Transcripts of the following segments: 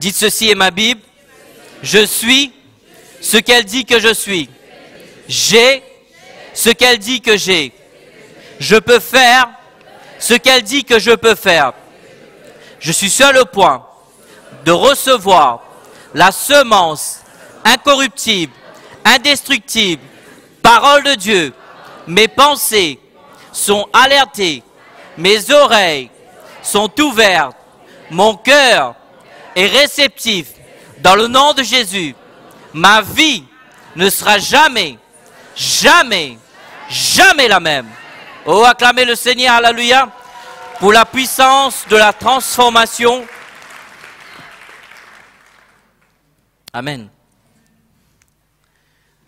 Dites ceci est ma Bible. Je suis ce qu'elle dit que je suis. J'ai ce qu'elle dit que j'ai. Je peux faire ce qu'elle dit que je peux faire. Je suis seul au point de recevoir la semence incorruptible, indestructible, parole de Dieu. Mes pensées sont alertées, mes oreilles sont ouvertes, mon cœur est réceptif. Dans le nom de Jésus, ma vie ne sera jamais, jamais, jamais la même. Oh, acclamez le Seigneur, alléluia, pour la puissance de la transformation. Amen.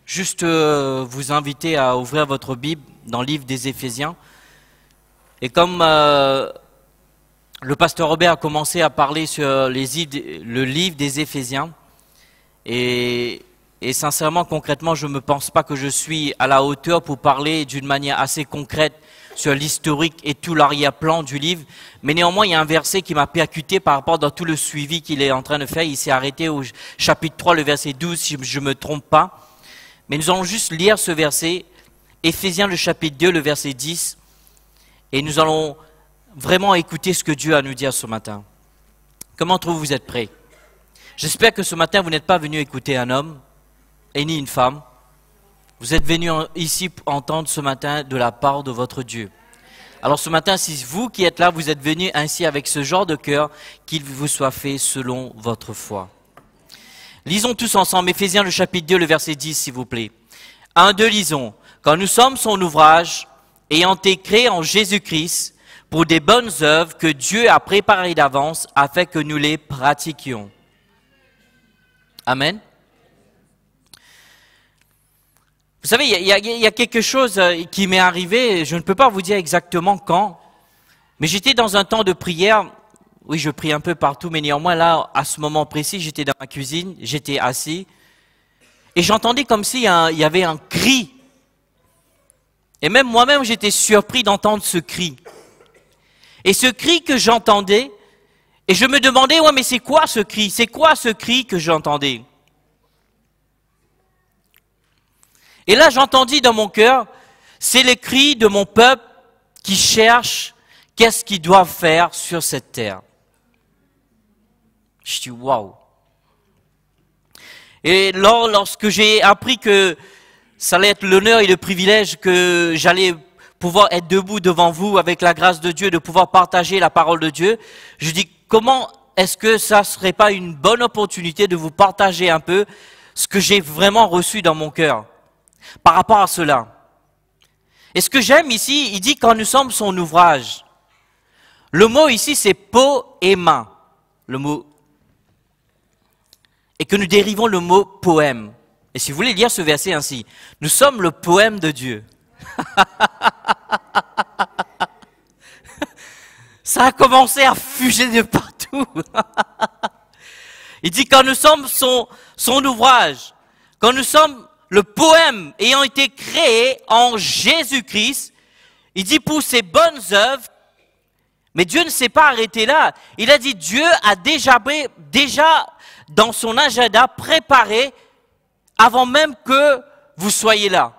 Juste vous inviter à ouvrir votre Bible dans le livre des Éphésiens. Et comme le pasteur Robert a commencé à parler sur le livre des Éphésiens, et sincèrement, concrètement, je ne pense pas que je suis à la hauteur pour parler d'une manière assez concrète sur l'historique et tout l'arrière-plan du livre. Mais néanmoins, il y a un verset qui m'a percuté par rapport à tout le suivi qu'il est en train de faire. Il s'est arrêté au chapitre 3, le verset 12, si je ne me trompe pas. Mais nous allons juste lire ce verset, Éphésiens le chapitre 2, le verset 10, et nous allons vraiment écouter ce que Dieu a à nous dire ce matin. Comment trouvez-vous êtes prêts? J'espère que ce matin, vous n'êtes pas venu écouter un homme, et ni une femme. Vous êtes venu ici pour entendre ce matin de la part de votre Dieu. Alors ce matin, si vous qui êtes là, vous êtes venu ainsi avec ce genre de cœur, qu'il vous soit fait selon votre foi. Lisons tous ensemble, Éphésiens le chapitre 2, le verset 10, s'il vous plaît. 1, 2, lisons. « Quand nous sommes son ouvrage, ayant été créés en Jésus-Christ, pour des bonnes œuvres que Dieu a préparées d'avance, afin que nous les pratiquions. » Amen. Vous savez, il y a quelque chose qui m'est arrivé, je ne peux pas vous dire exactement quand, mais j'étais dans un temps de prière. Oui, je prie un peu partout, mais néanmoins, là, à ce moment précis, j'étais dans ma cuisine, j'étais assis, et j'entendais comme s'il y avait un cri. Et même moi-même, j'étais surpris d'entendre ce cri. Et ce cri que j'entendais, et je me demandais, ouais, mais c'est quoi ce cri? C'est quoi ce cri que j'entendais? Et là, j'entendis dans mon cœur, c'est le cri de mon peuple qui cherche qu'est-ce qu'ils doivent faire sur cette terre. Je dis, waouh. Et lorsque j'ai appris que ça allait être l'honneur et le privilège que j'allais pouvoir être debout devant vous avec la grâce de Dieu, de pouvoir partager la parole de Dieu, je dis, comment est-ce que ça ne serait pas une bonne opportunité de vous partager un peu ce que j'ai vraiment reçu dans mon cœur par rapport à cela. Et ce que j'aime ici, il dit « quand nous sommes son ouvrage ». Le mot ici, c'est « poéma », le mot. Et que nous dérivons le mot « poème ». Et si vous voulez lire ce verset ainsi, « nous sommes le poème de Dieu ». Ça a commencé à fuger de partout. Il dit « quand nous sommes son ouvrage », quand nous sommes le poème ayant été créé en Jésus-Christ, il dit « pour ses bonnes œuvres », mais Dieu ne s'est pas arrêté là. Il a dit, Dieu a déjà dans son agenda préparé avant même que vous soyez là.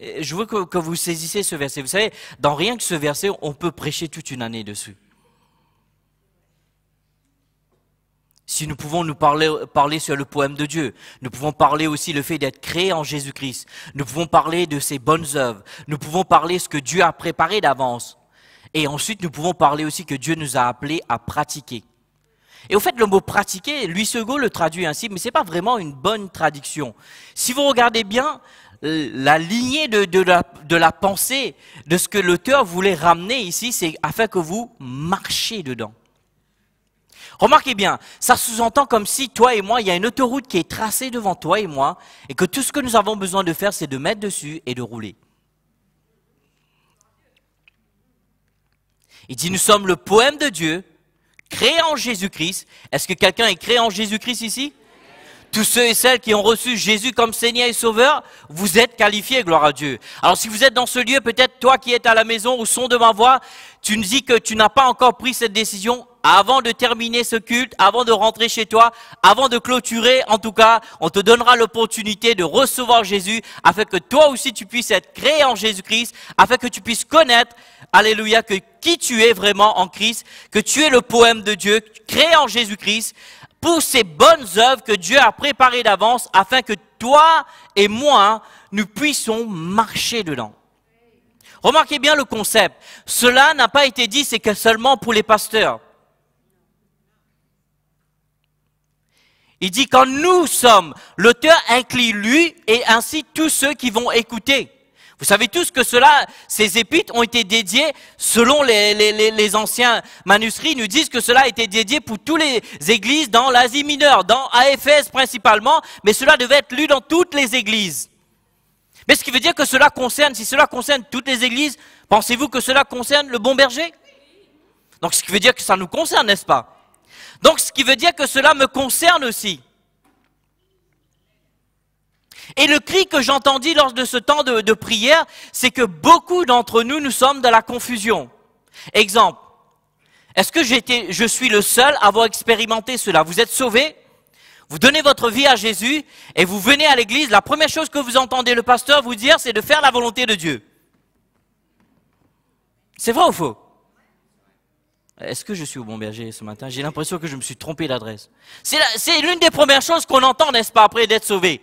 Et je veux que vous saisissiez ce verset. Vous savez, dans rien que ce verset, on peut prêcher toute une année dessus. Si nous pouvons nous parler sur le poème de Dieu, nous pouvons parler aussi le fait d'être créé en Jésus-Christ, nous pouvons parler de ses bonnes œuvres, nous pouvons parler ce que Dieu a préparé d'avance, et ensuite nous pouvons parler aussi que Dieu nous a appelés à pratiquer. Et au fait, le mot « pratiquer », Louis Segault le traduit ainsi, mais ce n'est pas vraiment une bonne traduction. Si vous regardez bien la lignée de la pensée, de ce que l'auteur voulait ramener ici, c'est afin que vous marchiez dedans. Remarquez bien, ça sous-entend comme si toi et moi, il y a une autoroute qui est tracée devant toi et moi, et que tout ce que nous avons besoin de faire, c'est de mettre dessus et de rouler. Il dit, nous sommes le poème de Dieu, créé en Jésus-Christ. Est-ce que quelqu'un est créé en Jésus-Christ ici? Tous ceux et celles qui ont reçu Jésus comme Seigneur et Sauveur, vous êtes qualifiés, gloire à Dieu. Alors si vous êtes dans ce lieu, peut-être toi qui es à la maison, au son de ma voix, tu me dis que tu n'as pas encore pris cette décision, avant de terminer ce culte, avant de rentrer chez toi, avant de clôturer, en tout cas, on te donnera l'opportunité de recevoir Jésus, afin que toi aussi tu puisses être créé en Jésus-Christ, afin que tu puisses connaître, alléluia, que qui tu es vraiment en Christ, que tu es le poème de Dieu, créé en Jésus-Christ, pour ces bonnes œuvres que Dieu a préparées d'avance, afin que toi et moi, nous puissions marcher dedans. Remarquez bien le concept. Cela n'a pas été dit, c'est que seulement pour les pasteurs. Il dit, quand nous sommes, l'auteur inclut lui et ainsi tous ceux qui vont écouter. Vous savez tous que cela, ces épîtres ont été dédiées, selon les anciens manuscrits, nous disent que cela a été dédié pour toutes les églises dans l'Asie mineure, à Éphèse principalement, mais cela devait être lu dans toutes les églises. Mais ce qui veut dire que cela concerne, si cela concerne toutes les églises, pensez-vous que cela concerne le bon berger? Donc ce qui veut dire que ça nous concerne, n'est-ce pas? Donc ce qui veut dire que cela me concerne aussi. Et le cri que j'entendis lors de ce temps de prière, c'est que beaucoup d'entre nous, nous sommes dans la confusion. Exemple, est-ce que je suis le seul à avoir expérimenté cela? Vous êtes sauvés, vous donnez votre vie à Jésus et vous venez à l'église, la première chose que vous entendez le pasteur vous dire, c'est de faire la volonté de Dieu. C'est vrai ou faux? Est-ce que je suis au bon berger ce matin? J'ai l'impression que je me suis trompé d'adresse. C'est l'une des premières choses qu'on entend, n'est-ce pas, après d'être sauvé.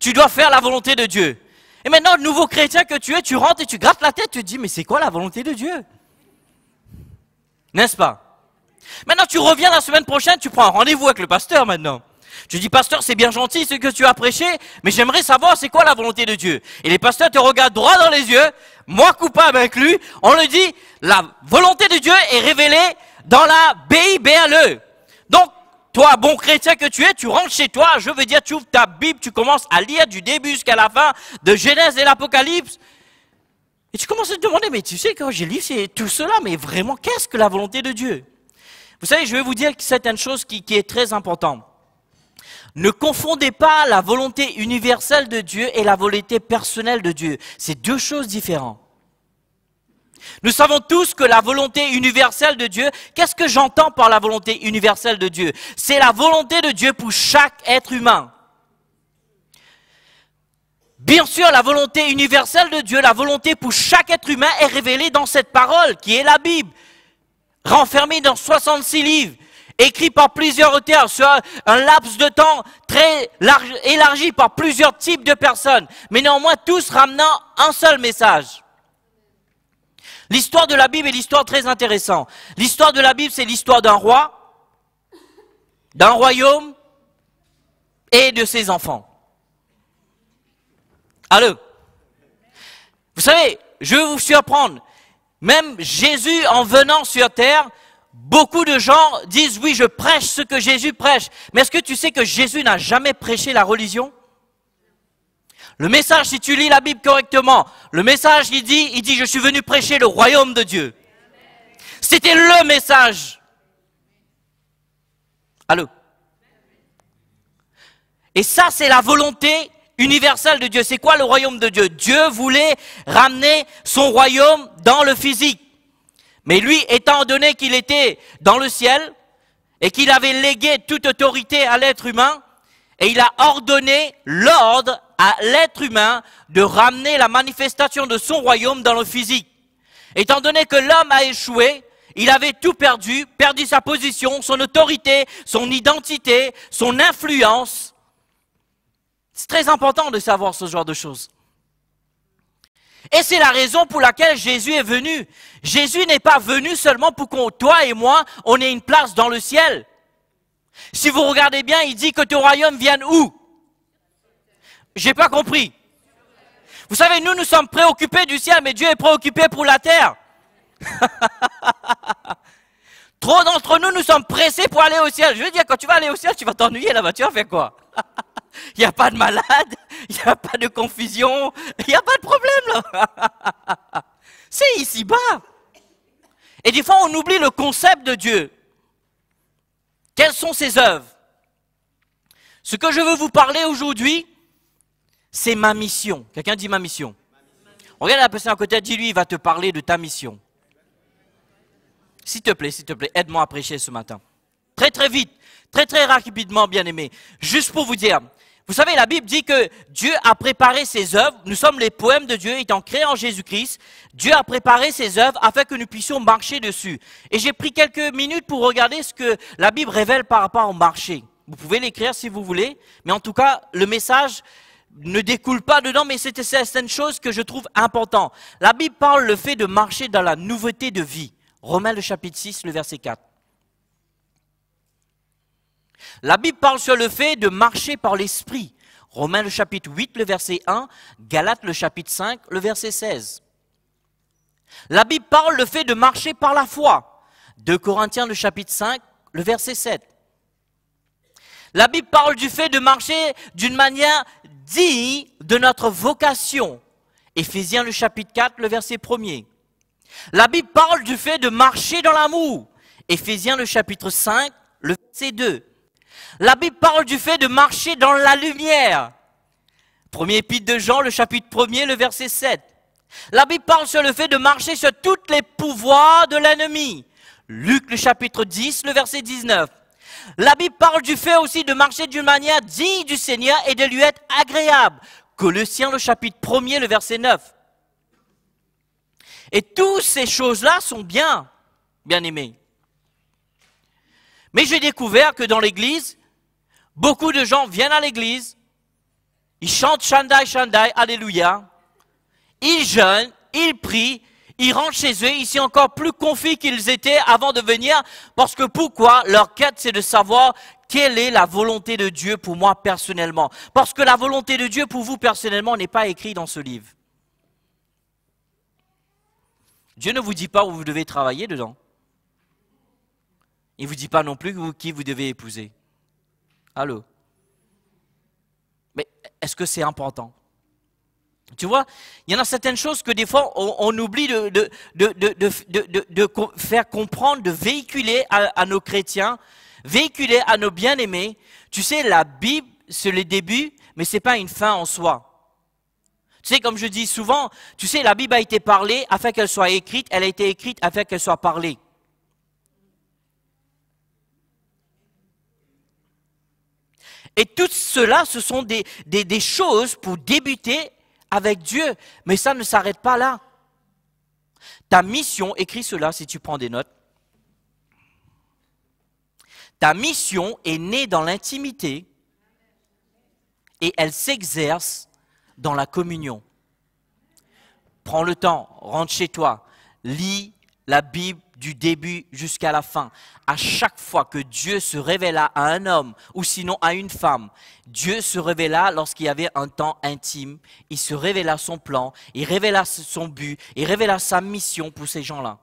Tu dois faire la volonté de Dieu. Et maintenant, nouveau chrétien que tu es, tu rentres et tu grattes la tête, tu te dis, mais c'est quoi la volonté de Dieu? N'est-ce pas? Maintenant, tu reviens la semaine prochaine, tu prends un rendez-vous avec le pasteur maintenant. Tu dis, pasteur, c'est bien gentil ce que tu as prêché, mais j'aimerais savoir c'est quoi la volonté de Dieu. Et les pasteurs te regardent droit dans les yeux, moi coupable inclus, on le dit, la volonté de Dieu est révélée dans la BIBLE. Donc, toi, bon chrétien que tu es, tu rentres chez toi, je veux dire, tu ouvres ta Bible, tu commences à lire du début jusqu'à la fin de Genèse et l'Apocalypse. Et tu commences à te demander, mais tu sais, quand j'ai lu tout cela, mais vraiment, qu'est-ce que la volonté de Dieu? Vous savez, je vais vous dire certaines choses qui est très importante. Ne confondez pas la volonté universelle de Dieu et la volonté personnelle de Dieu. C'est deux choses différentes. Nous savons tous que la volonté universelle de Dieu, qu'est-ce que j'entends par la volonté universelle de Dieu? C'est la volonté de Dieu pour chaque être humain. Bien sûr, la volonté universelle de Dieu, la volonté pour chaque être humain est révélée dans cette parole qui est la Bible, renfermée dans 66 livres. Écrit par plusieurs auteurs sur un laps de temps très large, élargi par plusieurs types de personnes, mais néanmoins tous ramenant un seul message. L'histoire de la Bible est l'histoire très intéressante. L'histoire de la Bible, c'est l'histoire d'un roi, d'un royaume et de ses enfants. Allô? Vous savez, je vais vous surprendre, même Jésus en venant sur terre, beaucoup de gens disent, oui, je prêche ce que Jésus prêche. Mais est-ce que tu sais que Jésus n'a jamais prêché la religion? Le message, si tu lis la Bible correctement, le message, il dit, je suis venu prêcher le royaume de Dieu. C'était le message. Allô? Et ça, c'est la volonté universelle de Dieu. C'est quoi le royaume de Dieu? Dieu voulait ramener son royaume dans le physique. Mais lui, étant donné qu'il était dans le ciel et qu'il avait légué toute autorité à l'être humain, et il a ordonné l'ordre à l'être humain de ramener la manifestation de son royaume dans le physique. Étant donné que l'homme a échoué, il avait tout perdu, perdu sa position, son autorité, son identité, son influence. C'est très important de savoir ce genre de choses. Et c'est la raison pour laquelle Jésus est venu. Jésus n'est pas venu seulement pour qu'on, toi et moi, on ait une place dans le ciel. Si vous regardez bien, il dit que ton royaume vienne où? J'ai pas compris. Vous savez, nous sommes préoccupés du ciel, mais Dieu est préoccupé pour la terre. Trop d'entre nous, nous sommes pressés pour aller au ciel. Je veux dire, quand tu vas aller au ciel, tu vas t'ennuyer là-bas. Tu vas faire quoi? Il n'y a pas de malade, il n'y a pas de confusion, il n'y a pas de problème là. C'est ici-bas. Et des fois, on oublie le concept de Dieu. Quelles sont ses œuvres? Ce que je veux vous parler aujourd'hui, c'est ma mission. Quelqu'un dit ma mission? Regarde la personne à côté, dis-lui, il va te parler de ta mission. S'il te plaît, aide-moi à prêcher ce matin. Très, très vite, très, très rapidement, bien-aimés. Juste pour vous dire, vous savez, la Bible dit que Dieu a préparé ses œuvres. Nous sommes les poèmes de Dieu étant créés en Jésus-Christ. Dieu a préparé ses œuvres afin que nous puissions marcher dessus. Et j'ai pris quelques minutes pour regarder ce que la Bible révèle par rapport au marché. Vous pouvez l'écrire si vous voulez, mais en tout cas, le message ne découle pas dedans, mais c'est certaines choses que je trouve importantes. La Bible parle le fait de marcher dans la nouveauté de vie. Romains le chapitre 6, le verset 4. La Bible parle sur le fait de marcher par l'esprit. Romains le chapitre 8, le verset 1, Galates le chapitre 5, le verset 16. La Bible parle le fait de marcher par la foi. 2 Corinthiens le chapitre 5, le verset 7. La Bible parle du fait de marcher d'une manière digne de notre vocation. Éphésiens le chapitre 4, le verset 1er. La Bible parle du fait de marcher dans l'amour. Éphésiens le chapitre 5, le verset 2. La Bible parle du fait de marcher dans la lumière. Premier Épître de Jean, le chapitre 1er, le verset 7. La Bible parle sur le fait de marcher sur tous les pouvoirs de l'ennemi. Luc, le chapitre 10, le verset 19. La Bible parle du fait aussi de marcher d'une manière digne du Seigneur et de lui être agréable. Colossiens, le chapitre 1er, le verset 9. Et toutes ces choses-là sont bien, bien-aimés. Mais j'ai découvert que dans l'église, beaucoup de gens viennent à l'église, ils chantent Shandai, Shandai, Alléluia, ils jeûnent, ils prient, ils rentrent chez eux, ils sont encore plus confus qu'ils étaient avant de venir, parce que pourquoi? Leur quête, c'est de savoir quelle est la volonté de Dieu pour moi personnellement. Parce que la volonté de Dieu pour vous personnellement n'est pas écrite dans ce livre. Dieu ne vous dit pas où vous devez travailler dedans. Il ne vous dit pas non plus qui vous devez épouser. Allô? Mais est-ce que c'est important? Tu vois, il y en a certaines choses que des fois on oublie de faire comprendre, de véhiculer à nos chrétiens, véhiculer à nos bien-aimés. Tu sais, la Bible, c'est le début, mais ce n'est pas une fin en soi. Tu sais, comme je dis souvent, tu sais, la Bible a été parlée afin qu'elle soit écrite, elle a été écrite afin qu'elle soit parlée. Et tout cela, ce sont des choses pour débuter avec Dieu. Mais ça ne s'arrête pas là. Ta mission, écris cela si tu prends des notes. Ta mission est née dans l'intimité et elle s'exerce dans la communion. Prends le temps, rentre chez toi, lis la Bible du début jusqu'à la fin. À chaque fois que Dieu se révéla à un homme ou sinon à une femme, Dieu se révéla lorsqu'il y avait un temps intime. Il se révéla son plan, il révéla son but, il révéla sa mission pour ces gens-là.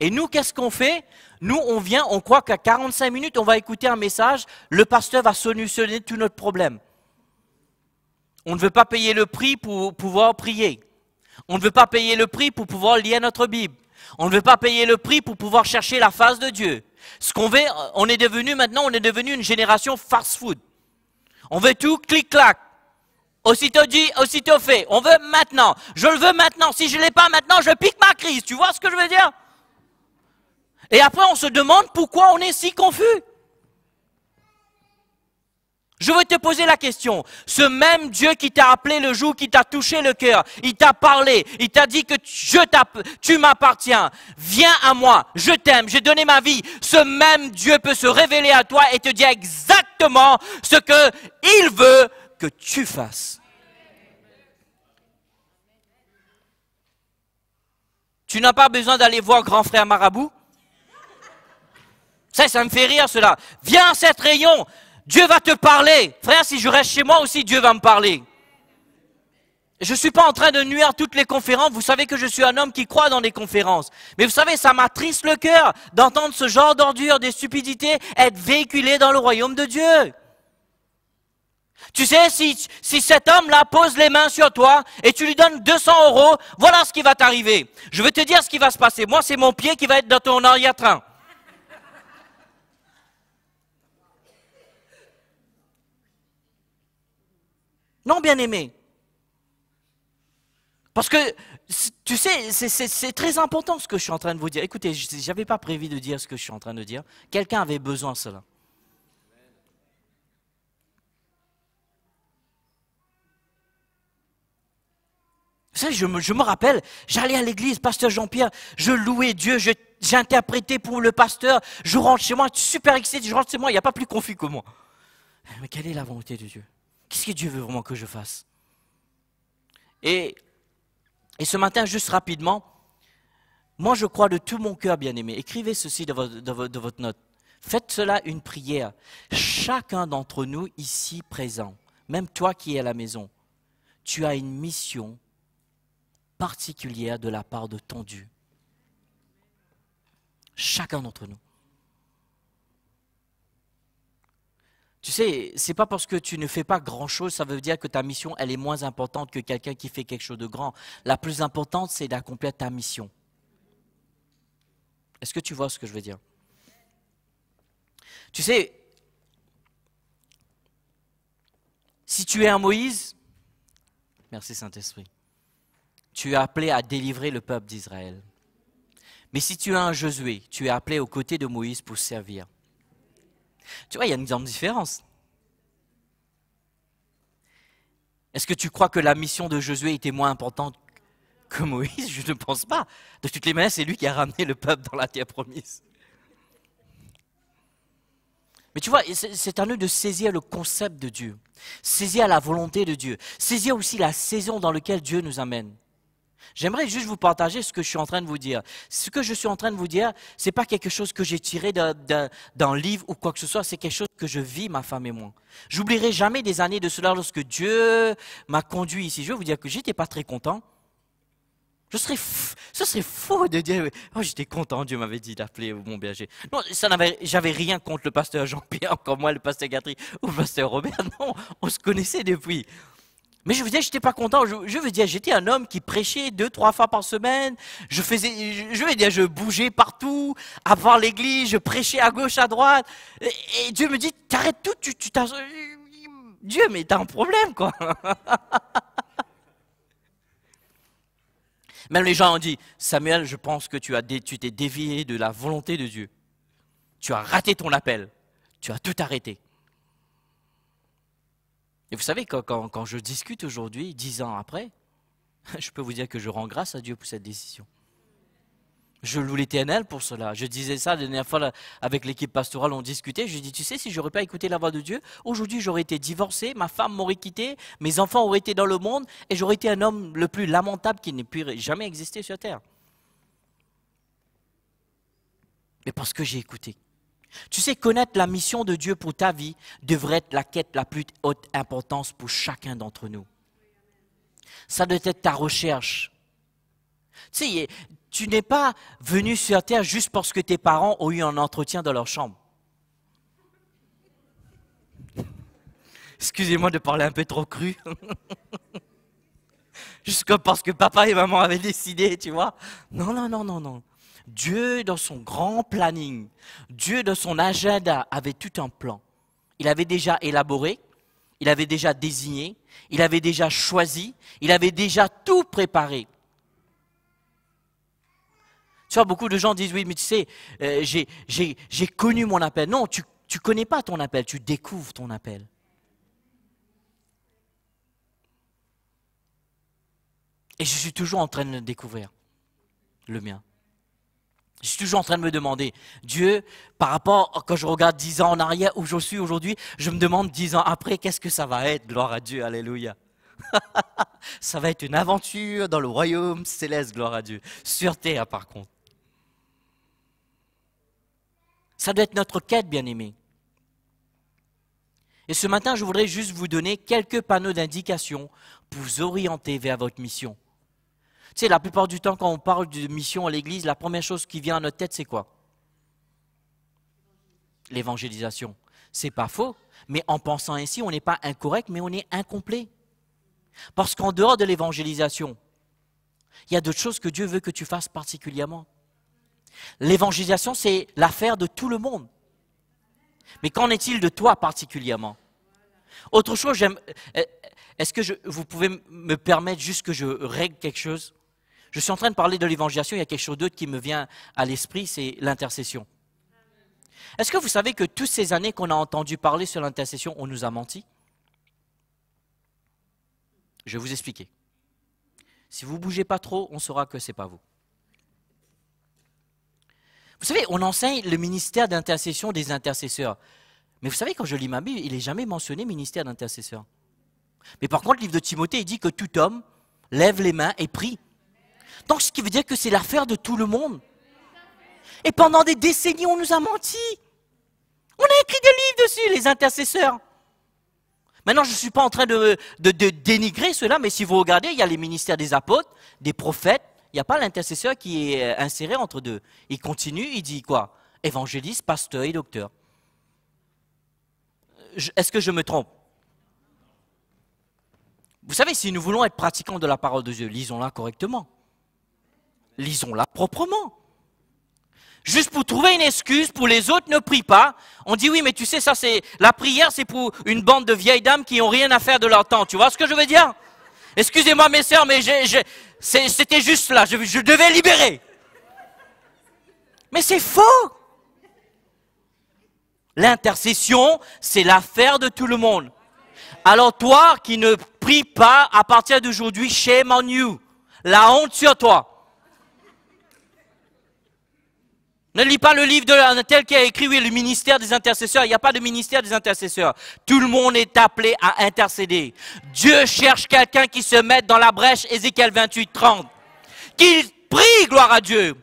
Et nous, qu'est-ce qu'on fait? Nous, on vient, on croit qu'à 45 minutes, on va écouter un message, le pasteur va solutionner tout notre problème. On ne veut pas payer le prix pour pouvoir prier. On ne veut pas payer le prix pour pouvoir lire notre Bible. On ne veut pas payer le prix pour pouvoir chercher la face de Dieu. Ce qu'on veut, on est devenu maintenant, on est devenu une génération fast-food. On veut tout clic-clac. Aussitôt dit, aussitôt fait. On veut maintenant. Je le veux maintenant. Si je ne l'ai pas maintenant, je pique ma crise. Tu vois ce que je veux dire? Et après, on se demande pourquoi on est si confus. Je veux te poser la question, ce même Dieu qui t'a appelé le jour, qui t'a touché le cœur, il t'a parlé, il t'a dit que tu m'appartiens, viens à moi, je t'aime, j'ai donné ma vie. Ce même Dieu peut se révéler à toi et te dire exactement ce qu'il veut que tu fasses. Tu n'as pas besoin d'aller voir grand frère Marabout? Ça me fait rire cela. Viens à cette réunion. Dieu va te parler. Frère, si je reste chez moi aussi, Dieu va me parler. Je ne suis pas en train de nuire toutes les conférences. Vous savez que je suis un homme qui croit dans les conférences. Mais vous savez, ça m'attriste le cœur d'entendre ce genre d'ordures, des stupidités être véhiculées dans le royaume de Dieu. Tu sais, si cet homme-là pose les mains sur toi et tu lui donnes 200 €, voilà ce qui va t'arriver. Je vais te dire ce qui va se passer. Moi, c'est mon pied qui va être dans ton arrière-train. Non, bien-aimé. Parce que, tu sais, c'est très important ce que je suis en train de vous dire. Écoutez, je n'avais pas prévu de dire ce que je suis en train de dire. Quelqu'un avait besoin de cela. Vous savez, je me rappelle, j'allais à l'église, pasteur Jean-Pierre, je louais Dieu, j'interprétais pour le pasteur, je rentre chez moi, super excité, je rentre chez moi, il n'y a pas plus confus que moi. Mais quelle est la volonté de Dieu? Qu'est-ce que Dieu veut vraiment que je fasse? Et ce matin, juste rapidement, moi je crois de tout mon cœur, bien-aimé, écrivez ceci de votre note. Faites cela une prière. Chacun d'entre nous ici présent, même toi qui es à la maison, tu as une mission particulière de la part de ton Dieu. Chacun d'entre nous. Tu sais, c'est pas parce que tu ne fais pas grand-chose, ça veut dire que ta mission, elle est moins importante que quelqu'un qui fait quelque chose de grand. La plus importante, c'est d'accomplir ta mission. Est-ce que tu vois ce que je veux dire? Tu sais, si tu es un Moïse, merci Saint-Esprit, tu es appelé à délivrer le peuple d'Israël. Mais si tu es un Josué, tu es appelé aux côtés de Moïse pour servir. Tu vois, il y a une grande différence. Est-ce que tu crois que la mission de Josué était moins importante que Moïse? Je ne pense pas. De toutes les manières, c'est lui qui a ramené le peuple dans la terre promise. Mais tu vois, c'est à nous de saisir le concept de Dieu, saisir la volonté de Dieu, saisir aussi la saison dans laquelle Dieu nous amène. J'aimerais juste vous partager ce que je suis en train de vous dire. Ce que je suis en train de vous dire, ce n'est pas quelque chose que j'ai tiré d'un livre ou quoi que ce soit, c'est quelque chose que je vis, ma femme et moi. J'oublierai jamais des années de cela lorsque Dieu m'a conduit ici. Je vais vous dire que je n'étais pas très content. Ce serait faux de dire, oh, j'étais content, Dieu m'avait dit d'appeler mon berger. Non, j'avais rien contre le pasteur Jean-Pierre, encore moins le pasteur Gatry ou le pasteur Robert. Non, on se connaissait depuis. Mais je veux dire, je n'étais pas content. Je veux dire, j'étais un homme qui prêchait 2, 3 fois par semaine. Je veux dire, je bougeais partout, à voir l'église, je prêchais à gauche, à droite. Et Dieu me dit, t'arrêtes tout, Dieu, mais t'as un problème, quoi. Même les gens ont dit, Samuel, je pense que tu t'es dévié de la volonté de Dieu. Tu as raté ton appel. Tu as tout arrêté. Et vous savez, quand je discute aujourd'hui, 10 ans après, je peux vous dire que je rends grâce à Dieu pour cette décision. Je loue l'Éternel pour cela. Je disais ça la dernière fois avec l'équipe pastorale, on discutait. Je dis, tu sais, si je n'aurais pas écouté la voix de Dieu, aujourd'hui j'aurais été divorcé, ma femme m'aurait quitté, mes enfants auraient été dans le monde et j'aurais été un homme le plus lamentable qui n'ait pu jamais exister sur terre. Mais parce que j'ai écouté. Tu sais, connaître la mission de Dieu pour ta vie devrait être la quête la plus haute importance pour chacun d'entre nous. Ça doit être ta recherche. Tu sais, tu n'es pas venu sur terre juste parce que tes parents ont eu un entretien dans leur chambre. Excusez-moi de parler un peu trop cru. Juste parce que papa et maman avaient décidé, tu vois. Non, non, non, non, non. Dieu, dans son grand planning, Dieu, dans son agenda, avait tout un plan. Il avait déjà élaboré, il avait déjà désigné, il avait déjà choisi, il avait déjà tout préparé. Tu vois, beaucoup de gens disent, oui, mais tu sais, j'ai connu mon appel. Non, tu ne connais pas ton appel, tu découvres ton appel. Et je suis toujours en train de découvrir le mien. Je suis toujours en train de me demander, Dieu, par rapport, quand je regarde 10 ans en arrière, où je suis aujourd'hui, je me demande 10 ans après, qu'est-ce que ça va être, gloire à Dieu, alléluia. Ça va être une aventure dans le royaume céleste, gloire à Dieu, sur terre par contre. Ça doit être notre quête, bien-aimés. Et ce matin, je voudrais juste vous donner quelques panneaux d'indication pour vous orienter vers votre mission. Tu sais, la plupart du temps, quand on parle de mission à l'église, la première chose qui vient à notre tête, c'est quoi? L'évangélisation. C'est pas faux, mais en pensant ainsi, on n'est pas incorrect, mais on est incomplet. Parce qu'en dehors de l'évangélisation, il y a d'autres choses que Dieu veut que tu fasses particulièrement. L'évangélisation, c'est l'affaire de tout le monde. Mais qu'en est-il de toi particulièrement? Autre chose, est-ce que vous pouvez me permettre juste que je règle quelque chose? Je suis en train de parler de l'évangélisation, il y a quelque chose d'autre qui me vient à l'esprit, c'est l'intercession. Est-ce que vous savez que toutes ces années qu'on a entendu parler sur l'intercession, on nous a menti? Je vais vous expliquer. Si vous ne bougez pas trop, on saura que ce n'est pas vous. Vous savez, on enseigne le ministère d'intercession des intercesseurs. Mais vous savez, quand je lis ma Bible, il n'est jamais mentionné ministère d'intercesseur. Mais par contre, le livre de Timothée, il dit que tout homme lève les mains et prie. Donc, ce qui veut dire que c'est l'affaire de tout le monde. Et pendant des décennies, on nous a menti. On a écrit des livres dessus, les intercesseurs. Maintenant, je ne suis pas en train de dénigrer cela, mais si vous regardez, il y a les ministères des apôtres, des prophètes. Il n'y a pas l'intercesseur qui est inséré entre deux. Il continue, il dit quoi? Évangéliste, pasteur et docteur. Est-ce que je me trompe? Vous savez, si nous voulons être pratiquants de la parole de Dieu, lisons-la correctement. Lisons-la proprement. Juste pour trouver une excuse pour les autres ne prient pas. On dit oui, mais tu sais, ça c'est la prière, c'est pour une bande de vieilles dames qui n'ont rien à faire de leur temps. Tu vois ce que je veux dire? Excusez-moi mes sœurs, mais c'était juste là, je devais libérer. Mais c'est faux. L'intercession, c'est l'affaire de tout le monde. Alors toi qui ne prie pas, à partir d'aujourd'hui, shame on you. La honte sur toi. Ne lis pas le livre de tel qui a écrit, oui, le ministère des intercesseurs. Il n'y a pas de ministère des intercesseurs. Tout le monde est appelé à intercéder. Dieu cherche quelqu'un qui se mette dans la brèche, Ézéchiel 28, 30. Qu'il prie, gloire à Dieu.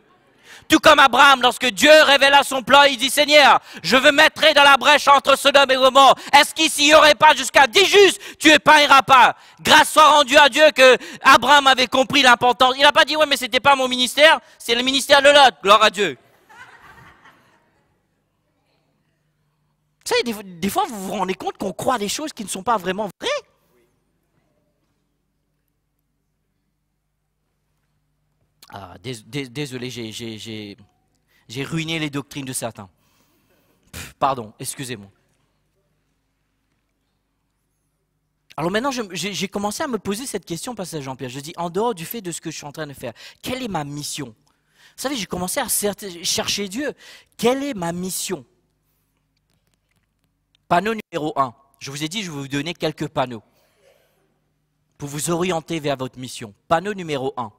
Tout comme Abraham, lorsque Dieu révéla son plan, il dit, Seigneur, je veux mettre dans la brèche entre Sodome et Gomorrhe. Est-ce qu'ici, il n'y aurait pas jusqu'à 10 justes, tu épargneras pas. Grâce soit rendue à Dieu que Abraham avait compris l'importance. Il n'a pas dit, ouais, mais c'était pas mon ministère, c'est le ministère de l'autre, gloire à Dieu. Vous savez, des fois, vous vous rendez compte qu'on croit des choses qui ne sont pas vraiment vraies. Ah, désolé, j'ai ruiné les doctrines de certains. Pardon, excusez-moi. Alors maintenant, j'ai commencé à me poser cette question, pasteur Jean-Pierre. Je dis, en dehors du fait de ce que je suis en train de faire, quelle est ma mission? Vous savez, j'ai commencé à chercher Dieu. Quelle est ma mission? Panneau numéro 1. Je vous ai dit, je vais vous donner quelques panneaux pour vous orienter vers votre mission. Panneau numéro 1.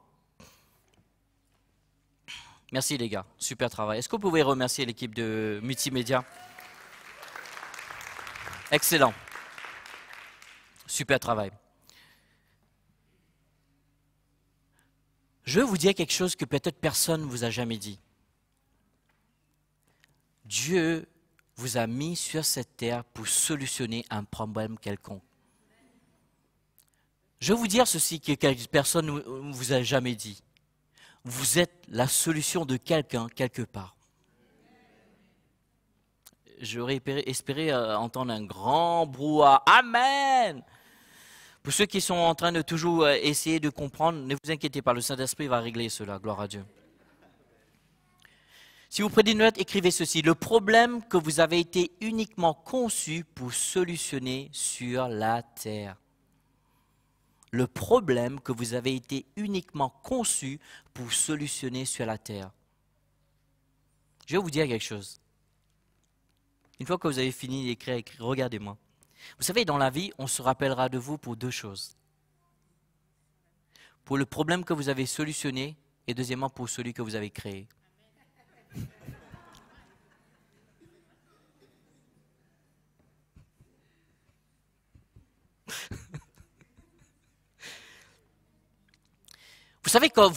Merci les gars, super travail. Est-ce que vous pouvez remercier l'équipe de multimédia? Excellent. Super travail. Je vais vous dire quelque chose que peut-être personne ne vous a jamais dit. Dieu vous a mis sur cette terre pour solutionner un problème quelconque. Je vais vous dire ceci que personne ne vous a jamais dit. Vous êtes la solution de quelqu'un, quelque part. J'aurais espéré entendre un grand brouhaha. Amen! Pour ceux qui sont en train de toujours essayer de comprendre, ne vous inquiétez pas, le Saint-Esprit va régler cela, gloire à Dieu. Si vous prenez une note, écrivez ceci. Le problème que vous avez été uniquement conçu pour solutionner sur la terre. Le problème que vous avez été uniquement conçu pour solutionner sur la terre. Je vais vous dire quelque chose. Une fois que vous avez fini d'écrire, regardez-moi. Vous savez, dans la vie, on se rappellera de vous pour deux choses. Pour le problème que vous avez solutionné et deuxièmement pour celui que vous avez créé. Vous savez, quand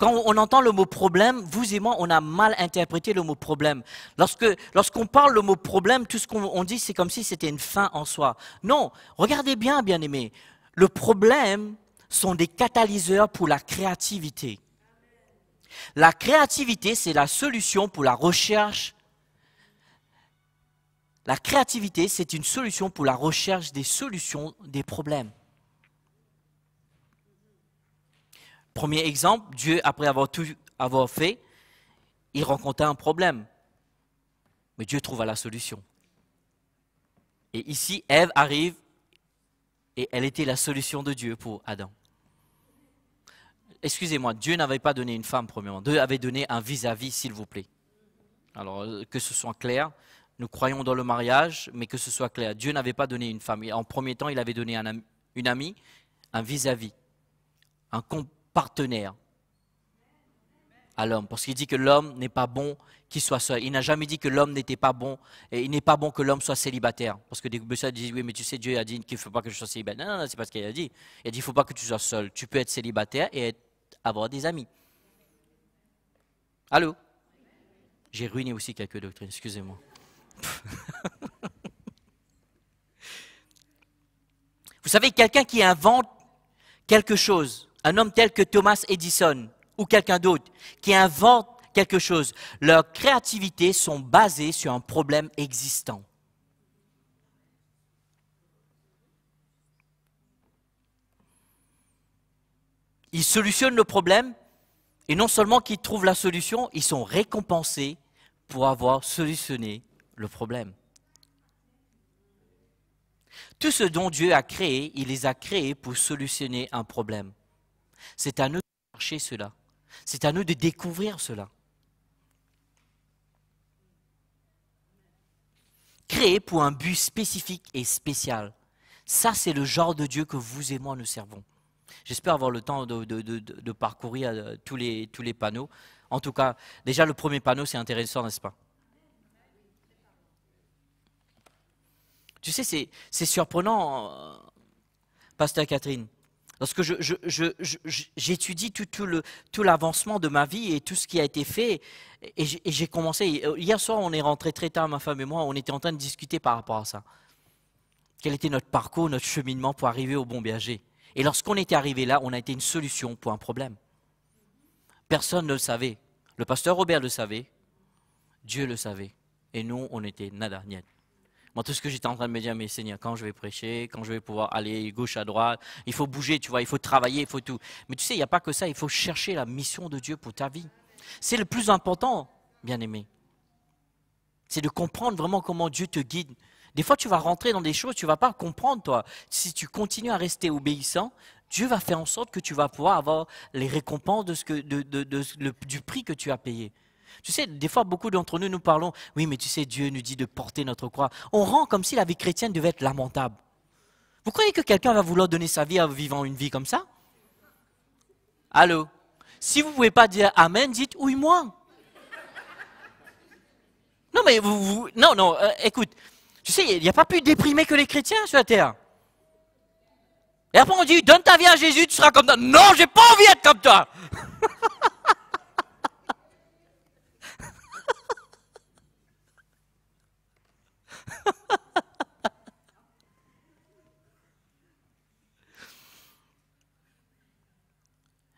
on entend le mot problème, vous et moi, on a mal interprété le mot problème. Lorsqu'on parle le mot problème, tout ce qu'on dit, c'est comme si c'était une fin en soi. Non, regardez bien, bien-aimés. Le problème sont des catalyseurs pour la créativité. La créativité, c'est la solution pour la recherche. La créativité, c'est une solution pour la recherche des solutions des problèmes. Premier exemple, Dieu, après avoir fait, il rencontrait un problème. Mais Dieu trouva la solution. Et ici, Ève arrive et elle était la solution de Dieu pour Adam. Excusez-moi, Dieu n'avait pas donné une femme premièrement, Dieu avait donné un vis-à-vis, s'il vous plaît. Alors que ce soit clair, nous croyons dans le mariage, mais que ce soit clair, Dieu n'avait pas donné une femme. En premier temps, il avait donné une amie, un vis-à-vis, un partenaire à l'homme. Parce qu'il dit que l'homme n'est pas bon qu'il soit seul. Il n'a jamais dit que l'homme n'était pas bon, et il n'est pas bon que l'homme soit célibataire. Parce que des personnes disent, oui, mais tu sais, Dieu a dit qu'il ne faut pas que je sois célibataire. Non, non, non, c'est pas ce qu'il a dit. Il a dit, il ne faut pas que tu sois seul. Tu peux être célibataire et avoir des amis. Allô? J'ai ruiné aussi quelques doctrines, excusez-moi. Vous savez, quelqu'un qui invente quelque chose, un homme tel que Thomas Edison ou quelqu'un d'autre, qui invente quelque chose, leur créativité sont basées sur un problème existant. Ils solutionnent le problème, et non seulement qu'ils trouvent la solution, ils sont récompensés pour avoir solutionné le problème. Tout ce dont Dieu a créé, il les a créés pour solutionner un problème. C'est à nous de chercher cela. C'est à nous de découvrir cela. Créé pour un but spécifique et spécial. Ça, c'est le genre de Dieu que vous et moi nous servons. J'espère avoir le temps de parcourir tous les panneaux. En tout cas, déjà le premier panneau, c'est intéressant, n'est-ce pas? Tu sais, c'est surprenant, Pasteur Catherine. Lorsque j'étudie tout l'avancement de ma vie et tout ce qui a été fait, et j'ai commencé, hier soir on est rentré très tard, ma femme et moi, on était en train de discuter par rapport à ça. Quel était notre parcours, notre cheminement pour arriver au bon berger? Et lorsqu'on était arrivé là, on a été une solution pour un problème. Personne ne le savait. Le pasteur Robert le savait, Dieu le savait, et nous on était nada, niet. Moi, tout ce que j'étais en train de me dire, mais Seigneur, quand je vais prêcher, quand je vais pouvoir aller gauche à droite, il faut bouger, tu vois, il faut travailler, il faut tout. Mais tu sais, il n'y a pas que ça, il faut chercher la mission de Dieu pour ta vie. C'est le plus important, bien-aimé. C'est de comprendre vraiment comment Dieu te guide. Des fois, tu vas rentrer dans des choses, tu ne vas pas comprendre, toi. Si tu continues à rester obéissant, Dieu va faire en sorte que tu vas pouvoir avoir les récompenses du prix que tu as payé. Tu sais, des fois, beaucoup d'entre nous, nous parlons, oui, mais tu sais, Dieu nous dit de porter notre croix. On rend comme si la vie chrétienne devait être lamentable. Vous croyez que quelqu'un va vouloir donner sa vie en vivant une vie comme ça? Allô? Si vous ne pouvez pas dire Amen, dites oui, moi. Non, mais écoute, tu sais, il n'y a pas plus déprimé que les chrétiens sur la terre. Et après, on dit, donne ta vie à Jésus, tu seras comme toi. Non, j'ai pas envie d'être comme toi.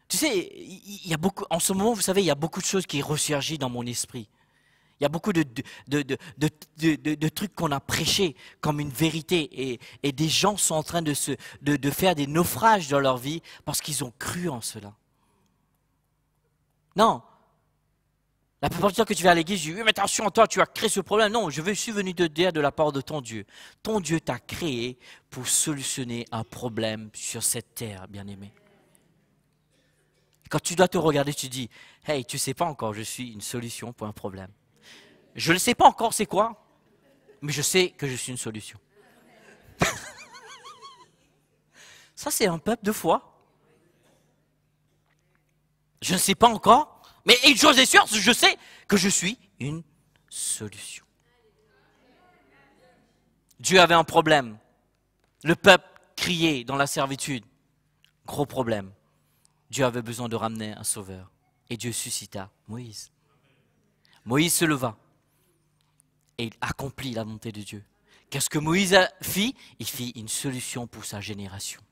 Tu sais, il y a beaucoup, en ce moment, vous savez, il y a beaucoup de choses qui ressurgissent dans mon esprit. Il y a beaucoup de trucs qu'on a prêchés comme une vérité, et des gens sont en train de faire des naufrages dans leur vie parce qu'ils ont cru en cela. Non. La plupart du temps que tu vas à l'église, je dis, oui, mais attention, toi, tu as créé ce problème. Non, je suis venu te dire de la part de ton Dieu. Ton Dieu t'a créé pour solutionner un problème sur cette terre, bien-aimé. Quand tu dois te regarder, tu dis, hey, tu ne sais pas encore, je suis une solution pour un problème. Je ne sais pas encore c'est quoi, mais je sais que je suis une solution. Ça, c'est un peuple de foi. Je ne sais pas encore. Mais une chose est sûre, je sais que je suis une solution. Dieu avait un problème. Le peuple criait dans la servitude. Gros problème. Dieu avait besoin de ramener un sauveur. Et Dieu suscita Moïse. Moïse se leva. Et il accomplit la volonté de Dieu. Qu'est-ce que Moïse fit? Il fit une solution pour sa génération.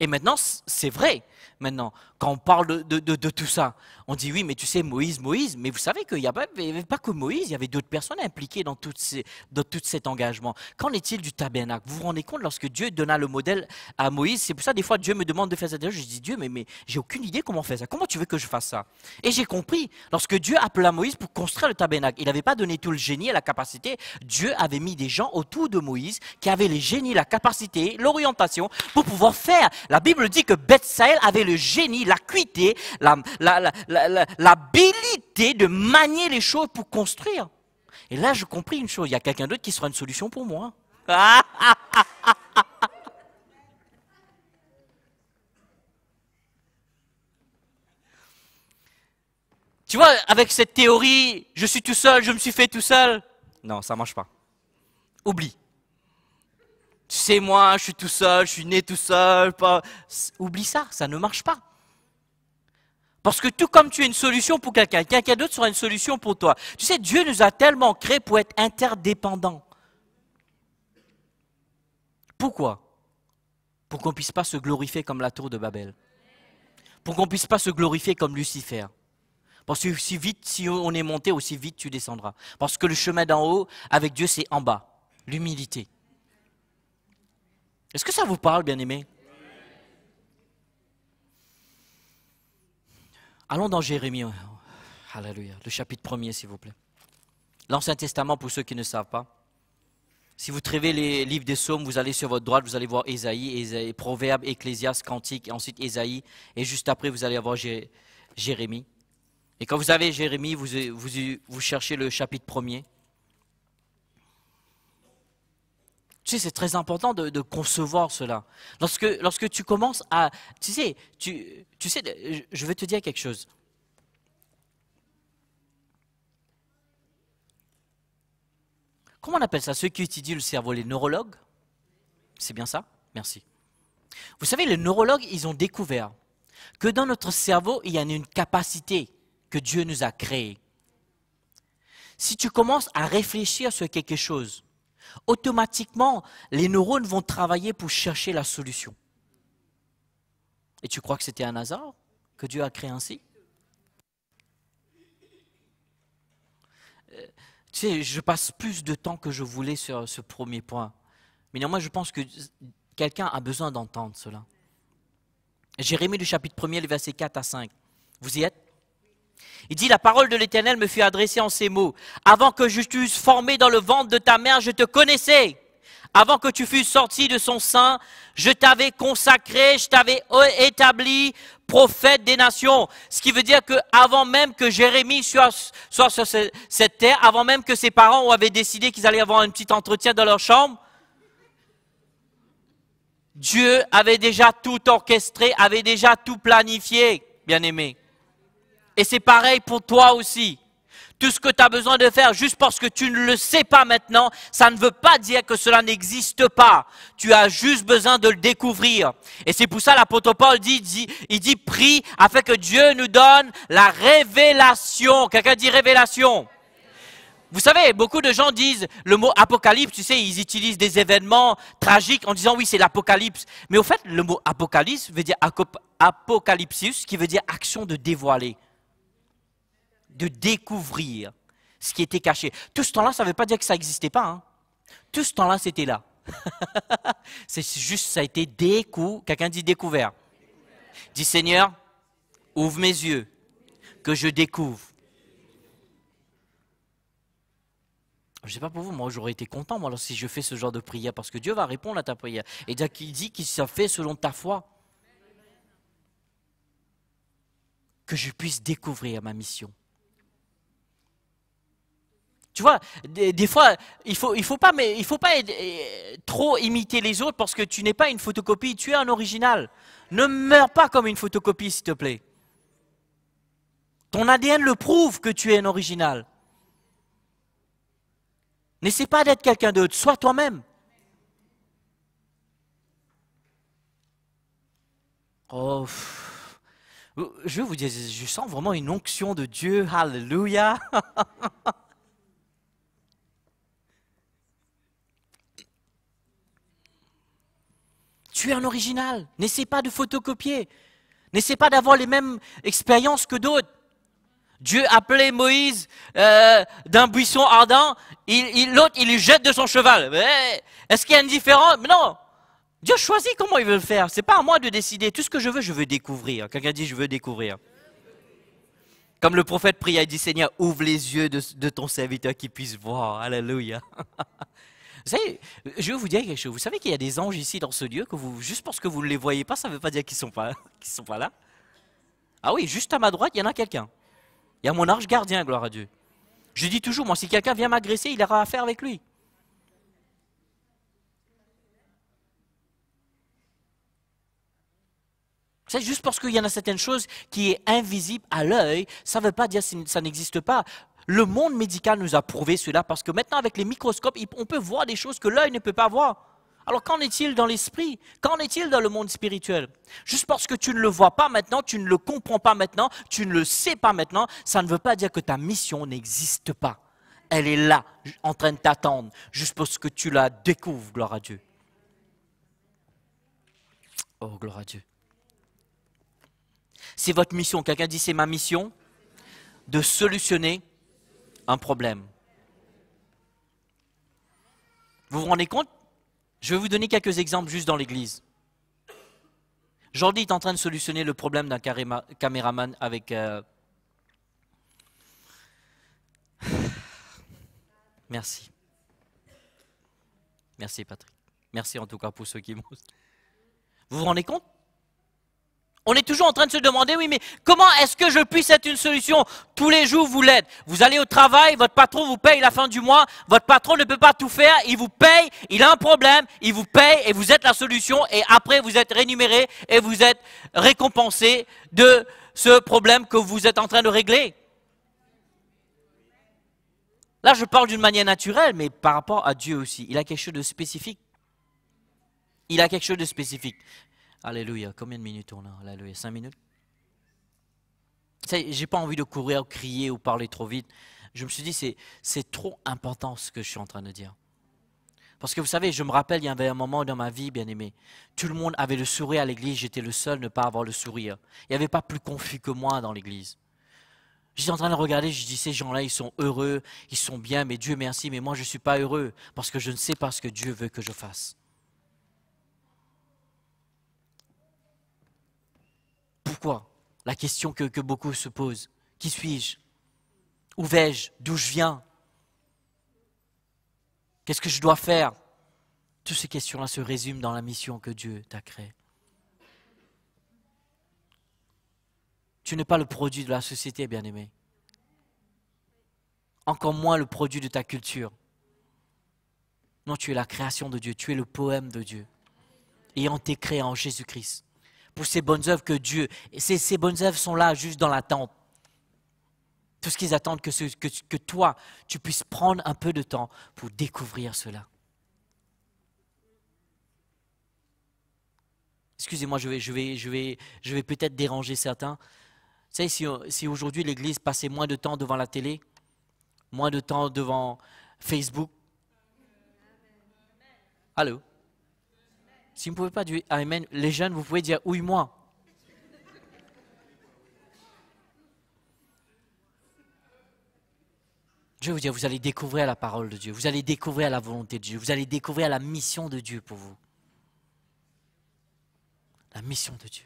Et maintenant, c'est vrai, maintenant, quand on parle de tout ça, On dit oui, mais tu sais, Moïse, mais vous savez qu'il n'y avait pas que Moïse, il y avait d'autres personnes impliquées dans, tout cet engagement. Qu'en est-il du tabernacle? Vous vous rendez compte, lorsque Dieu donna le modèle à Moïse, c'est pour ça des fois Dieu me demande de faire ça. Je dis Dieu, mais j'ai aucune idée comment faire ça. Comment tu veux que je fasse ça? Et j'ai compris, lorsque Dieu appela Moïse pour construire le tabernacle, il n'avait pas donné tout le génie et la capacité. Dieu avait mis des gens autour de Moïse qui avaient les génies, la capacité, l'orientation pour pouvoir faire. La Bible dit que Bethsaël avait le génie, l'acuité, l'habilité de manier les choses pour construire. Et là, j'ai compris une chose, il y a quelqu'un d'autre qui sera une solution pour moi. Tu vois, avec cette théorie, je suis tout seul, je me suis fait tout seul. Non, ça ne marche pas. Oublie. Tu sais, moi, je suis tout seul, je suis né tout seul. Pas... Oublie ça, ça ne marche pas. Parce que tout comme tu es une solution pour quelqu'un, quelqu'un d'autre sera une solution pour toi. Tu sais, Dieu nous a tellement créés pour être interdépendants. Pourquoi? Pour qu'on ne puisse pas se glorifier comme la tour de Babel. Pour qu'on ne puisse pas se glorifier comme Lucifer. Parce que si vite, si on est monté, aussi vite tu descendras. Parce que le chemin d'en haut, avec Dieu, c'est en bas. L'humilité. Est-ce que ça vous parle, bien-aimés? Allons dans Jérémie, Alléluia, le chapitre 1er s'il vous plaît. L'Ancien Testament pour ceux qui ne savent pas. Si vous trouvez les livres des Psaumes, vous allez sur votre droite, vous allez voir Ésaïe, Proverbe, Ecclésiaste, Cantique, et ensuite Ésaïe. Et juste après vous allez avoir Jérémie. Et quand vous avez Jérémie, vous cherchez le chapitre 1er. Tu sais, c'est très important de concevoir cela. Lorsque tu commences à... Tu sais, je vais te dire quelque chose. Comment on appelle ça? Ceux qui étudient le cerveau, les neurologues? C'est bien ça? Merci. Vous savez, les neurologues, ils ont découvert que dans notre cerveau, il y a une capacité que Dieu nous a créée. Si tu commences à réfléchir sur quelque chose, automatiquement, les neurones vont travailler pour chercher la solution. Et tu crois que c'était un hasard que Dieu a créé ainsi? Tu sais, je passe plus de temps que je voulais sur ce premier point. Mais néanmoins, je pense que quelqu'un a besoin d'entendre cela. Jérémie, le chapitre 1er, les versets 4 à 5. Vous y êtes? Il dit, la parole de l'Éternel me fut adressée en ces mots. Avant que je t'eusse formé dans le ventre de ta mère, je te connaissais. Avant que tu fusses sorti de son sein, je t'avais consacré, je t'avais établi prophète des nations. Ce qui veut dire qu'avant même que Jérémie soit sur cette terre, avant même que ses parents avaient décidé qu'ils allaient avoir un petit entretien dans leur chambre, Dieu avait déjà tout orchestré, avait déjà tout planifié, bien-aimé. Et c'est pareil pour toi aussi. Tout ce que tu as besoin de faire, juste parce que tu ne le sais pas maintenant, ça ne veut pas dire que cela n'existe pas. Tu as juste besoin de le découvrir. Et c'est pour ça l'apôtre Paul dit, prie afin que Dieu nous donne la révélation. Quelqu'un dit révélation? Vous savez, beaucoup de gens disent le mot apocalypse, tu sais, ils utilisent des événements tragiques en disant oui, c'est l'apocalypse. Mais au fait, le mot apocalypse veut dire apocalypsus, qui veut dire action de dévoiler. De découvrir ce qui était caché. Tout ce temps-là, ça ne veut pas dire que ça n'existait pas. Hein. Tout ce temps-là, c'était là. C'est juste, ça a été découvert. Quelqu'un dit découvert. Dis Seigneur, ouvre mes yeux, que je découvre. Je ne sais pas pour vous, moi j'aurais été content moi, alors, si je fais ce genre de prière, parce que Dieu va répondre à ta prière. Et il dit qu'il s'en fait selon ta foi. Que je puisse découvrir ma mission. Tu vois, des fois, il faut pas trop imiter les autres parce que tu n'es pas une photocopie, tu es un original. Ne meurs pas comme une photocopie, s'il te plaît. Ton ADN le prouve que tu es un original. N'essaie pas d'être quelqu'un d'autre, sois toi-même. Oh, je vais vous dire, je sens vraiment une onction de Dieu, Alléluia. Tu es un original, n'essaie pas de photocopier, n'essaie pas d'avoir les mêmes expériences que d'autres. Dieu appelait Moïse d'un buisson ardent, l'autre il lui jette de son cheval. Est-ce qu'il y a une différence? Non, Dieu choisit comment il veut le faire, c'est pas à moi de décider. Tout ce que je veux découvrir. Quelqu'un dit je veux découvrir. Comme le prophète pria, il dit Seigneur, ouvre les yeux de ton serviteur qu'il puisse voir. Alléluia. Vous savez, je vais vous dire quelque chose. Vous savez qu'il y a des anges ici dans ce lieu que vous, juste parce que vous ne les voyez pas, ça ne veut pas dire qu'ils sont pas là. Ah oui, juste à ma droite, il y en a quelqu'un. Il y a mon ange gardien, gloire à Dieu. Je dis toujours, moi, si quelqu'un vient m'agresser, il aura affaire avec lui. C'est juste parce qu'il y en a certaines choses qui est invisible à l'œil, ça ne veut pas dire que ça n'existe pas. Le monde médical nous a prouvé cela parce que maintenant, avec les microscopes, on peut voir des choses que l'œil ne peut pas voir. Alors, qu'en est-il dans l'esprit? Qu'en est-il dans le monde spirituel? Juste parce que tu ne le vois pas maintenant, tu ne le comprends pas maintenant, tu ne le sais pas maintenant, ça ne veut pas dire que ta mission n'existe pas. Elle est là, en train de t'attendre, juste parce que tu la découvres, gloire à Dieu. Oh, gloire à Dieu. C'est votre mission. Quelqu'un dit, c'est ma mission de solutionner un problème. Vous vous rendez compte? Je vais vous donner quelques exemples juste dans l'église. Jordi est en train de solutionner le problème d'un caméraman avec... Merci. Merci Patrick. Merci en tout cas pour ceux qui m'ont... Vous vous rendez compte? On est toujours en train de se demander, oui, mais comment est-ce que je puisse être une solution? Tous les jours, vous l'êtes. Vous allez au travail, votre patron vous paye la fin du mois, votre patron ne peut pas tout faire, il vous paye, il a un problème, il vous paye et vous êtes la solution et après vous êtes rémunéré et vous êtes récompensé de ce problème que vous êtes en train de régler. Là, je parle d'une manière naturelle, mais par rapport à Dieu aussi, il a quelque chose de spécifique. Il a quelque chose de spécifique. Alléluia. Combien de minutes on a? Alléluia. 5 minutes? J'ai pas envie de courir, ou crier ou parler trop vite. Je me suis dit, c'est trop important ce que je suis en train de dire. Parce que vous savez, je me rappelle, il y avait un moment dans ma vie, bien-aimé, tout le monde avait le sourire à l'église, j'étais le seul à ne pas avoir le sourire. Il n'y avait pas plus confus que moi dans l'église. J'étais en train de regarder, je dis, ces gens-là, ils sont heureux, ils sont bien, mais Dieu merci, mais moi je ne suis pas heureux, parce que je ne sais pas ce que Dieu veut que je fasse. Pourquoi? La question que beaucoup se posent. Qui suis-je? Où vais-je? D'où je viens? Qu'est-ce que je dois faire? Toutes ces questions-là se résument dans la mission que Dieu t'a créée. Tu n'es pas le produit de la société, bien-aimé. Encore moins le produit de ta culture. Non, tu es la création de Dieu, tu es le poème de Dieu. Et on t'est créé en Jésus-Christ. Pour ces bonnes œuvres que Dieu... Et ces bonnes œuvres sont là, juste dans l'attente. Tout ce qu'ils attendent, que toi, tu puisses prendre un peu de temps pour découvrir cela. Excusez-moi, je vais peut-être déranger certains. Vous savez, si aujourd'hui l'Église passait moins de temps devant la télé, moins de temps devant Facebook... Allô? Si vous ne pouvez pas dire Amen, les jeunes, vous pouvez dire ouille-moi. Je vais vous dire, vous allez découvrir la parole de Dieu, vous allez découvrir la volonté de Dieu, vous allez découvrir la mission de Dieu pour vous. La mission de Dieu.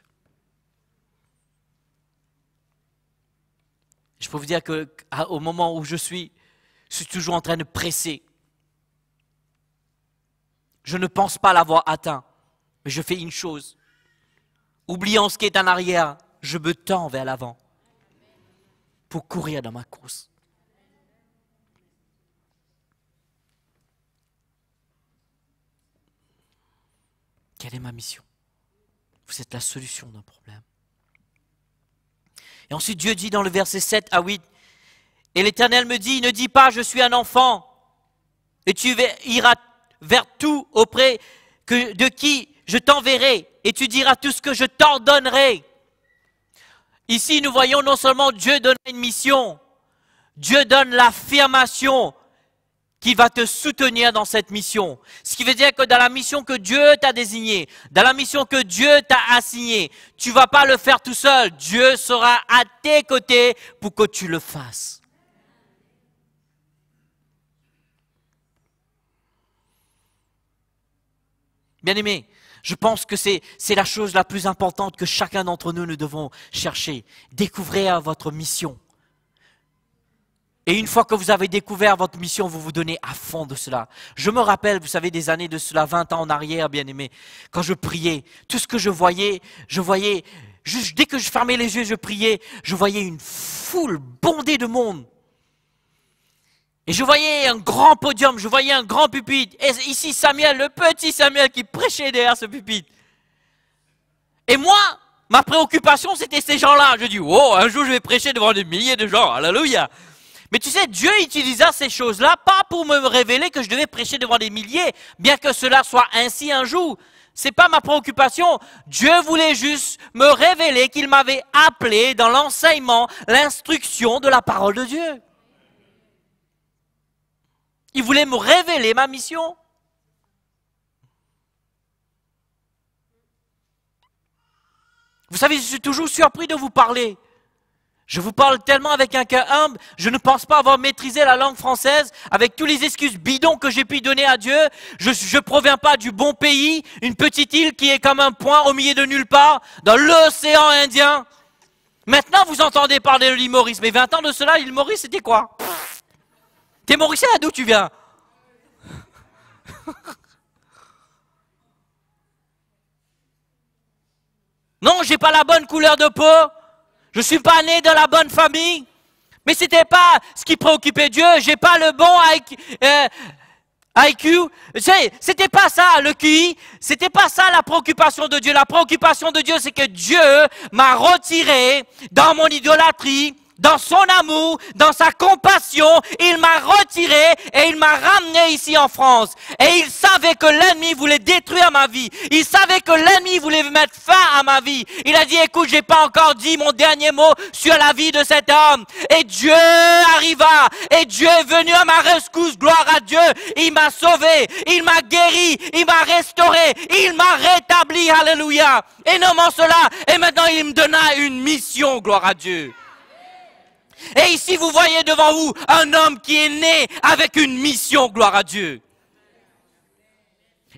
Je peux vous dire qu'au moment où je suis toujours en train de presser. Je ne pense pas l'avoir atteint, mais je fais une chose. Oubliant ce qui est en arrière, je me tends vers l'avant pour courir dans ma course. Quelle est ma mission? Vous êtes la solution d'un problème. Et ensuite Dieu dit dans le verset 7 à 8, « Et l'Éternel me dit, ne dis pas, je suis un enfant, et tu iras vers tout auprès de qui je t'enverrai, et tu diras tout ce que je t'ordonnerai. » Ici, nous voyons non seulement Dieu donner une mission, Dieu donne l'affirmation qui va te soutenir dans cette mission. Ce qui veut dire que dans la mission que Dieu t'a désignée, dans la mission que Dieu t'a assignée, tu ne vas pas le faire tout seul. Dieu sera à tes côtés pour que tu le fasses. Bien-aimés, je pense que c'est la chose la plus importante que chacun d'entre nous, nous devons chercher. Découvrir votre mission. Et une fois que vous avez découvert votre mission, vous vous donnez à fond de cela. Je me rappelle, vous savez, des années de cela, 20 ans en arrière, bien-aimés, quand je priais, tout ce que je voyais, dès que je fermais les yeux, je priais, je voyais une foule bondée de monde. Et je voyais un grand podium, je voyais un grand pupitre. Et ici, Samuel, le petit Samuel qui prêchait derrière ce pupitre. Et moi, ma préoccupation, c'était ces gens-là. Je dis, oh, un jour, je vais prêcher devant des milliers de gens. Alléluia. Mais tu sais, Dieu utilisa ces choses-là, pas pour me révéler que je devais prêcher devant des milliers, bien que cela soit ainsi un jour. C'est pas ma préoccupation. Dieu voulait juste me révéler qu'il m'avait appelé dans l'enseignement, l'instruction de la parole de Dieu. Il voulait me révéler ma mission. Vous savez, je suis toujours surpris de vous parler. Je vous parle tellement avec un cœur humble, je ne pense pas avoir maîtrisé la langue française avec tous les excuses bidons que j'ai pu donner à Dieu. Je ne proviens pas du bon pays, une petite île qui est comme un point au milieu de nulle part, dans l'océan Indien. Maintenant, vous entendez parler de l'île Maurice, mais 20 ans de cela, l'île Maurice, c'était quoi? T'es mauricien, d'où tu viens? Non, j'ai pas la bonne couleur de peau. Je suis pas né dans la bonne famille. Mais c'était pas ce qui préoccupait Dieu. J'ai pas le bon IQ. C'était pas ça le QI. C'était pas ça la préoccupation de Dieu. La préoccupation de Dieu, c'est que Dieu m'a retiré dans mon idolâtrie. Dans son amour, dans sa compassion, il m'a retiré et il m'a ramené ici en France. Et il savait que l'ennemi voulait détruire ma vie. Il savait que l'ennemi voulait mettre fin à ma vie. Il a dit, écoute, j'ai pas encore dit mon dernier mot sur la vie de cet homme. Et Dieu arriva. Et Dieu est venu à ma rescousse. Gloire à Dieu. Il m'a sauvé. Il m'a guéri. Il m'a restauré. Il m'a rétabli. Alléluia. Et non seulement cela. Et maintenant, il me donna une mission. Gloire à Dieu. Et ici, vous voyez devant vous un homme qui est né avec une mission, gloire à Dieu.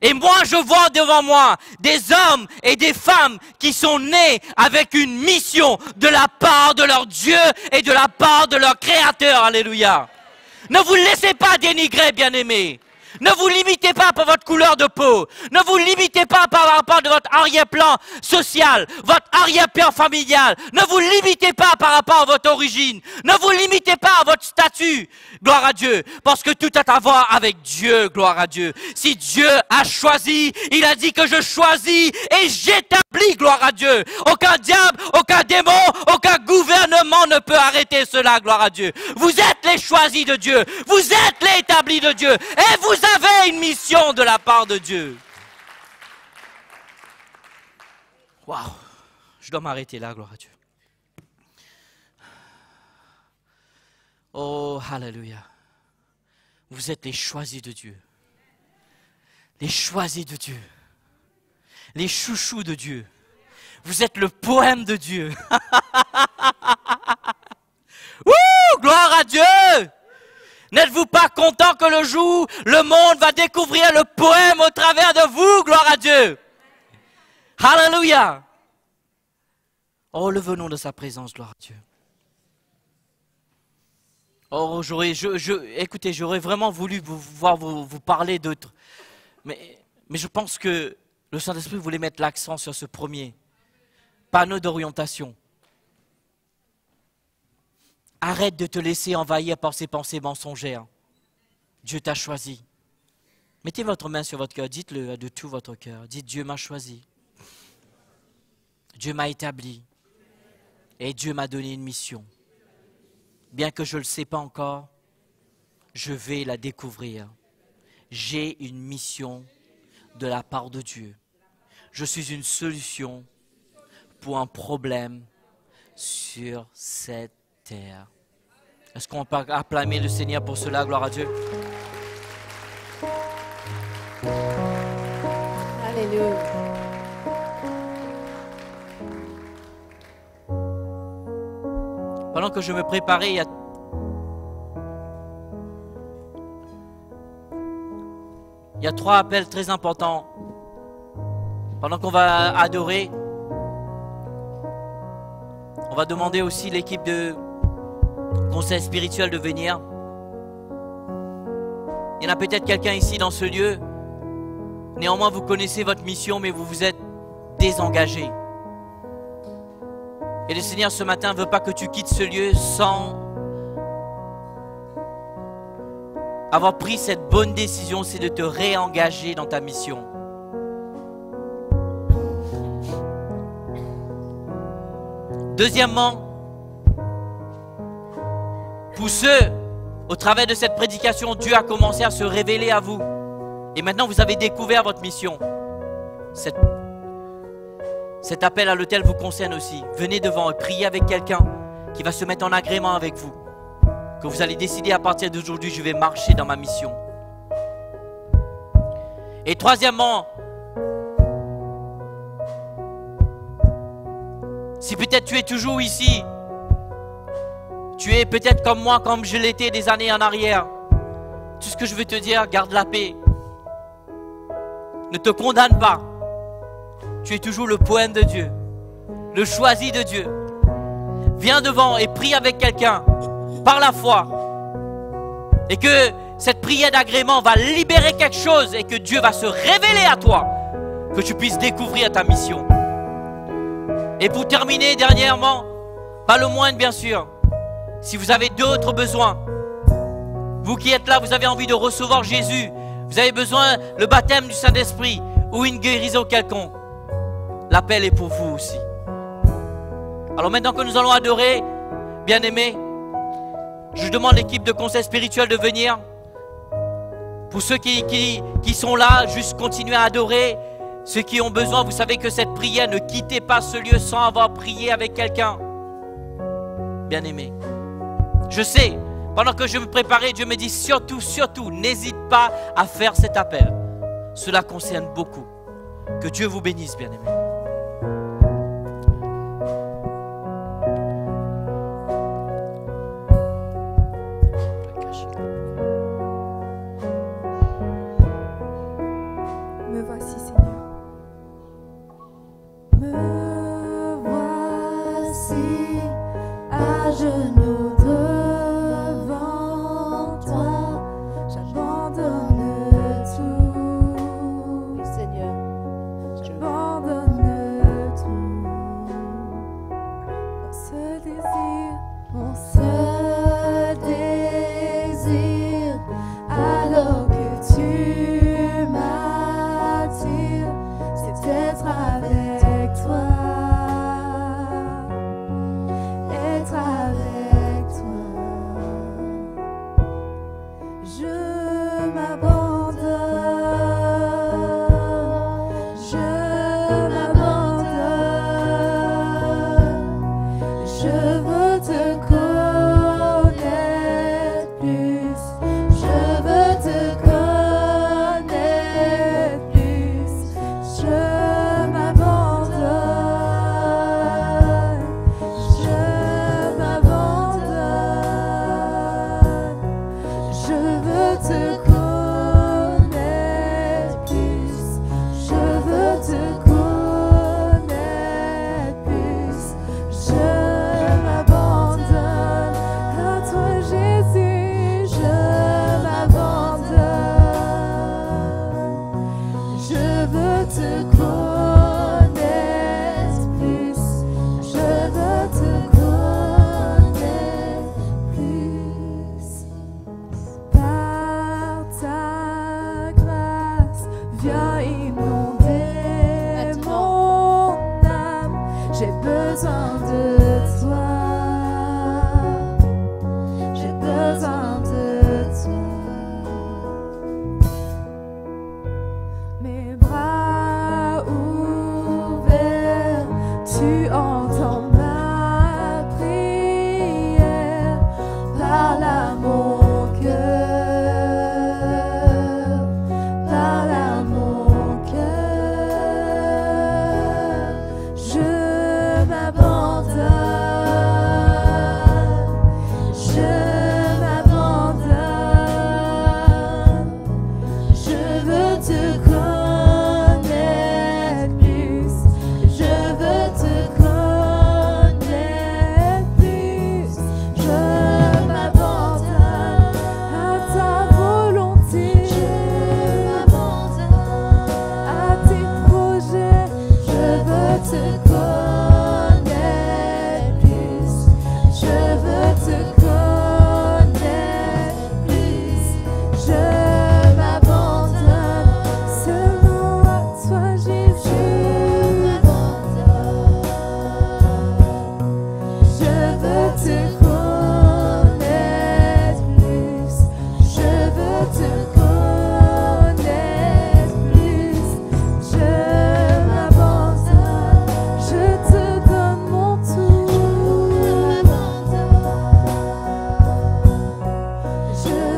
Et moi, je vois devant moi des hommes et des femmes qui sont nés avec une mission de la part de leur Dieu et de la part de leur Créateur. Alléluia. Ne vous laissez pas dénigrer, bien-aimés. Ne vous limitez pas par votre couleur de peau. Ne vous limitez pas par rapport à votre arrière-plan social, votre arrière-plan familial. Ne vous limitez pas par rapport à votre origine. Ne vous limitez pas à votre statut. Gloire à Dieu. Parce que tout a à voir avec Dieu. Gloire à Dieu. Si Dieu a choisi, il a dit que je choisis et j'établis. Gloire à Dieu. Aucun diable, aucun démon, aucun gouvernement ne peut arrêter cela. Gloire à Dieu. Vous êtes les choisis de Dieu. Vous êtes les établis de Dieu. Et vous avez une mission de la part de Dieu. Waouh, je dois m'arrêter là, gloire à Dieu. Oh, hallelujah. Vous êtes les choisis de Dieu. Les choisis de Dieu. Les chouchous de Dieu. Vous êtes le poème de Dieu. Ouh, gloire à Dieu! N'êtes-vous pas content que le jour, le monde va découvrir le poème au travers de vous, gloire à Dieu. Hallelujah. Oh, le venons de sa présence, gloire à Dieu. Oh, écoutez, j'aurais vraiment voulu vous parler d'autres. Mais je pense que le Saint-Esprit voulait mettre l'accent sur ce premier panneau d'orientation. Arrête de te laisser envahir par ces pensées mensongères. Dieu t'a choisi. Mettez votre main sur votre cœur, dites-le de tout votre cœur. Dites, Dieu m'a choisi. Dieu m'a établi. Et Dieu m'a donné une mission. Bien que je ne le sais pas encore, je vais la découvrir. J'ai une mission de la part de Dieu. Je suis une solution pour un problème sur cette terre. Est-ce qu'on peut acclamer le Seigneur pour cela, gloire à Dieu? Pendant que je me préparais, il y a trois appels très importants. Pendant qu'on va adorer, on va demander aussi l'équipe de conseil spirituel de venir. Il y en a peut-être quelqu'un ici dans ce lieu. Néanmoins, vous connaissez votre mission, mais vous vous êtes désengagé. Et le Seigneur, ce matin, ne veut pas que tu quittes ce lieu sans avoir pris cette bonne décision, c'est de te réengager dans ta mission. Deuxièmement, pour ceux, au travers de cette prédication, Dieu a commencé à se révéler à vous. Et maintenant, vous avez découvert votre mission. Cet appel à l'autel vous concerne aussi. Venez devant et priez avec quelqu'un qui va se mettre en agrément avec vous. Que vous allez décider à partir d'aujourd'hui, je vais marcher dans ma mission. Et troisièmement, si peut-être tu es toujours ici, tu es peut-être comme moi, comme je l'étais des années en arrière. Tout ce que je veux te dire, garde la paix. Ne te condamne pas. Tu es toujours le poème de Dieu, le choisi de Dieu. Viens devant et prie avec quelqu'un. Par la foi, et que cette prière d'agrément va libérer quelque chose et que Dieu va se révéler à toi, que tu puisses découvrir ta mission. Et pour terminer, dernièrement, pas le moindre bien sûr, si vous avez d'autres besoins, vous qui êtes là, vous avez envie de recevoir Jésus, vous avez besoin le baptême du Saint-Esprit ou une guérison quelconque, l'appel est pour vous aussi. Alors maintenant que nous allons adorer, bien-aimés, je demande à l'équipe de conseil spirituel de venir. Pour ceux qui sont là, juste continuez à adorer. Ceux qui ont besoin, vous savez que cette prière, ne quittez pas ce lieu sans avoir prié avec quelqu'un. Bien-aimé. Je sais, pendant que je me préparais, Dieu me dit surtout, surtout, n'hésite pas à faire cet appel. Cela concerne beaucoup. Que Dieu vous bénisse, bien-aimé.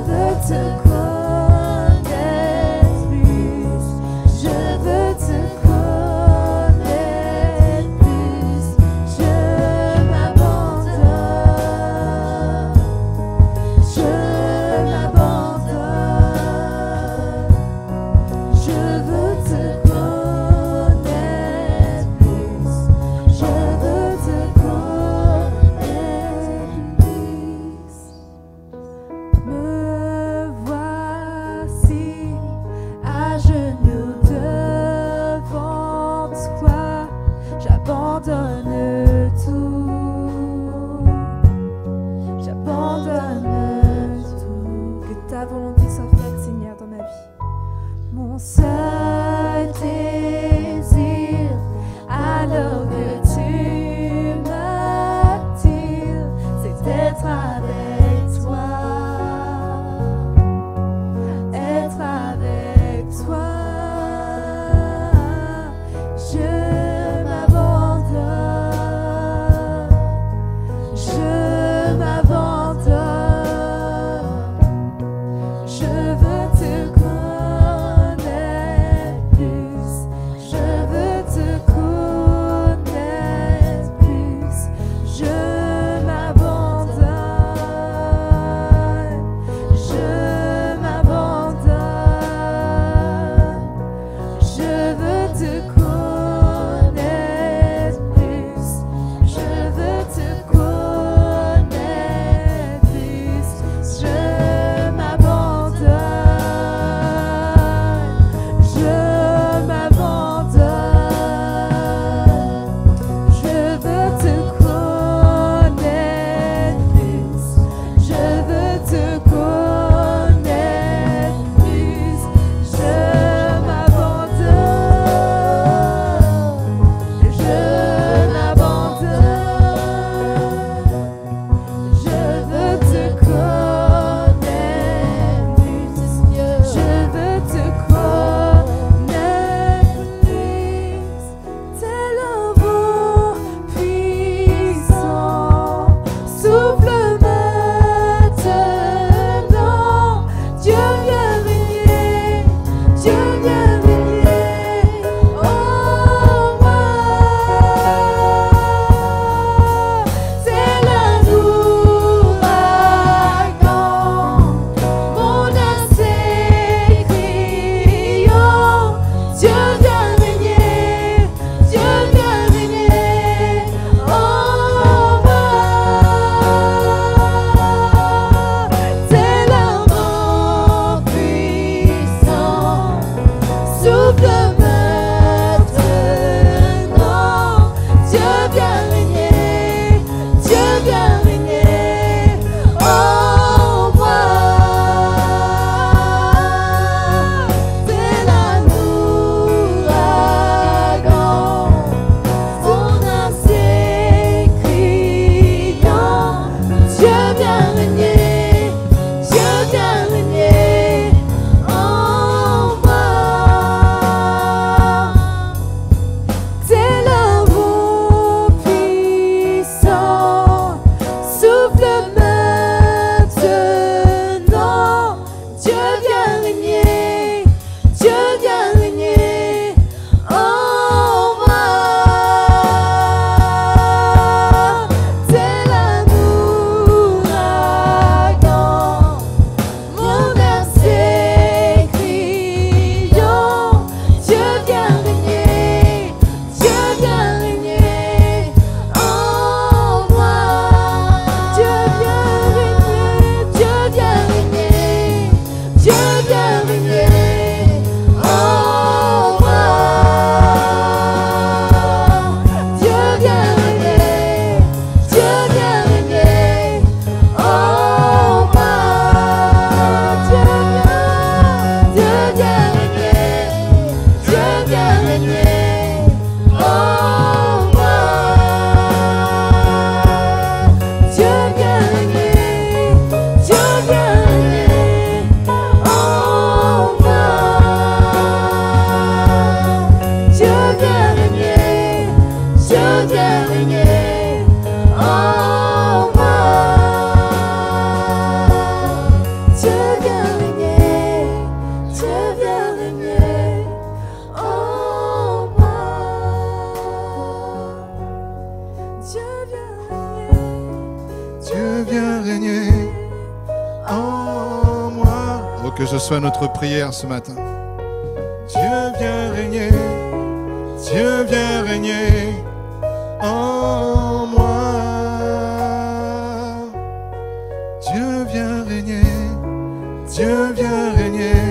Je veux te connaître. Que ce soit notre prière ce matin. Dieu vient régner en moi. Dieu vient régner,